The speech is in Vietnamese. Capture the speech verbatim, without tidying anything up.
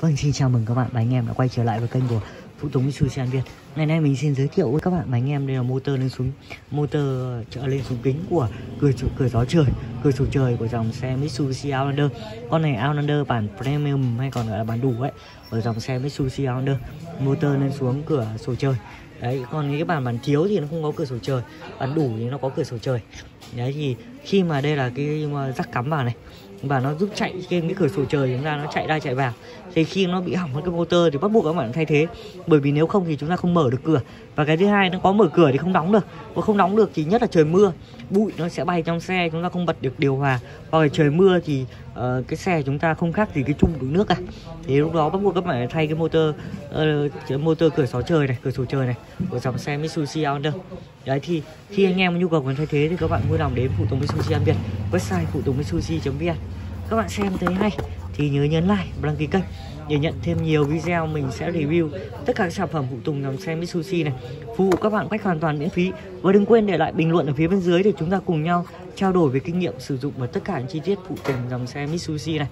Vâng, xin chào mừng các bạn và anh em đã quay trở lại với kênh của Phụ Tùng Mitsubishi An Việt. Ngày nay mình xin giới thiệu với các bạn và anh em đây là motor lên xuống motor trợ lên xuống kính của cửa cửa gió trời, cửa sổ trời của dòng xe Mitsubishi Outlander. Con này Outlander bản premium hay còn gọi là bản đủ ấy, ở dòng xe Mitsubishi Outlander, motor lên xuống cửa sổ trời. Đấy, còn cái bản bản thiếu thì nó không có cửa sổ trời, bản đủ thì nó có cửa sổ trời. Đấy thì khi mà đây là cái rắc cắm vào này và nó giúp chạy trên cái cửa sổ trời chúng ta, nó chạy ra chạy vào, thì khi nó bị hỏng mất cái motor thì bắt buộc các bạn thay thế, bởi vì nếu không thì chúng ta không mở được cửa. Và cái thứ hai, nó có mở cửa thì không đóng được, và không đóng được thì nhất là trời mưa bụi nó sẽ bay trong xe, chúng ta không bật được điều hòa, hoặc là trời mưa thì uh, cái xe chúng ta không khác gì cái chung đựng nước cả. Thì lúc đó bắt buộc các bạn thay cái motor uh, motor cửa sổ trời này cửa sổ trời này của dòng xe Mitsubishi Outlander. Đấy thì khi anh em có nhu cầu cần thay thế thì các bạn vui lòng đến Phụ Tùng Mitsubishi An Việt, website phụ tùng mitsubishi chấm vn. Các bạn xem thấy hay thì nhớ nhấn like, đăng ký kênh để nhận thêm nhiều video mình sẽ review tất cả các sản phẩm phụ tùng dòng xe Mitsubishi này, phục vụ các bạn cách hoàn toàn miễn phí. Và đừng quên để lại bình luận ở phía bên dưới để chúng ta cùng nhau trao đổi về kinh nghiệm sử dụng và tất cả những chi tiết phụ tùng dòng xe Mitsubishi này.